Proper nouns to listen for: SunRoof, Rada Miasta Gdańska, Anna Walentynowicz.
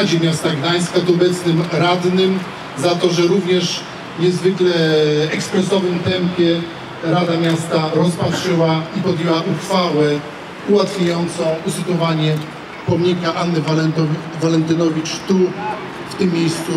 Radzie Miasta Gdańska, to obecnym radnym, za to, że również w niezwykle ekspresowym tempie Rada Miasta rozpatrzyła i podjęła uchwałę ułatwiającą usytuowanie pomnika Anny Walentynowicz tu, w tym miejscu